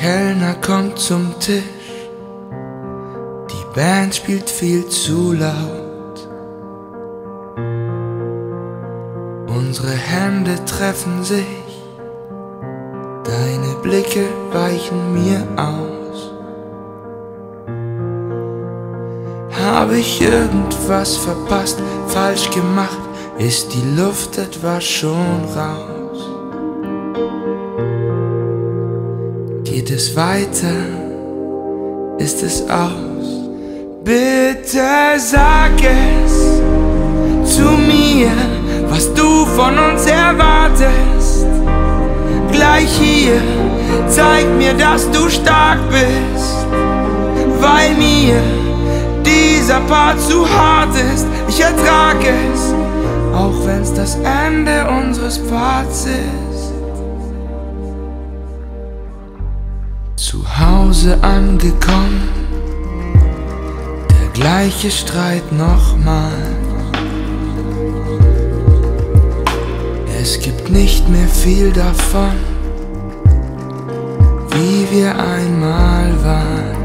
Kellner kommt zum Tisch, die Band spielt viel zu laut. Unsere Hände treffen sich, deine Blicke weichen mir aus. Habe ich irgendwas verpasst, falsch gemacht? Ist die Luft etwa schon raus? Geht es weiter? Ist es aus? Bitte sag es zu mir, was du von uns erwartest. Gleich hier, zeig mir, dass du stark bist, weil mir dieser Part zu hart ist. Ich ertrag es, auch wenn's das Ende unseres Parts ist. Zu Hause angekommen, der gleiche Streit nochmal. Es gibt nicht mehr viel davon, wie wir einmal waren.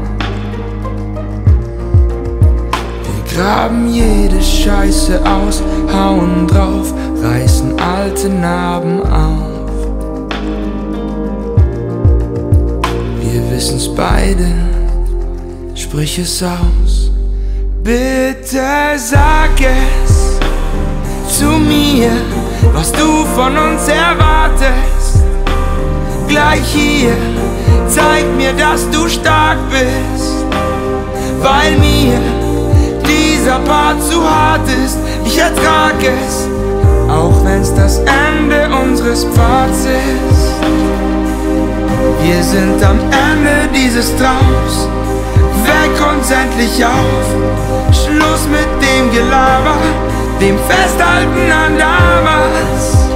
Wir graben jede Scheiße aus, hauen drauf, reißen alte Narben auf. Wir wissen's beide, sprich es aus. Bitte sag es zu mir, was du von uns erwartest. Gleich hier, zeig mir, dass du stark bist, weil mir dieser Part zu hart ist. Ich ertrag es, auch wenn's das Ende unseres Parts ist. Wir sind am Ende dieses Traums, weg uns endlich auf. Schluss mit dem Gelaber, dem Festhalten an damals.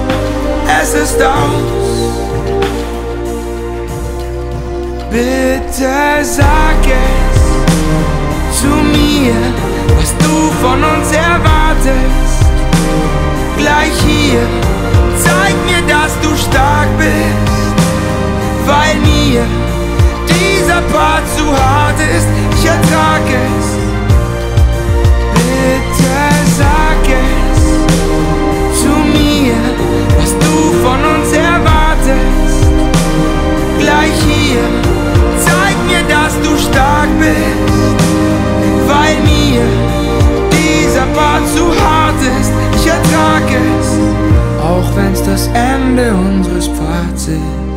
Es ist aus. Bitte sag es zu mir, was du von uns erwartest. Gleich hier, zeig mir, dass du stark bist, weil mir dieser Part zu hart ist. Ich ertrag es. Bitte sag es zu mir, was du von uns erwartest. Gleich hier, zeig mir, dass du stark bist, weil mir dieser Part zu hart ist. Ich ertrag es, auch wenn's das Ende unseres Parts ist.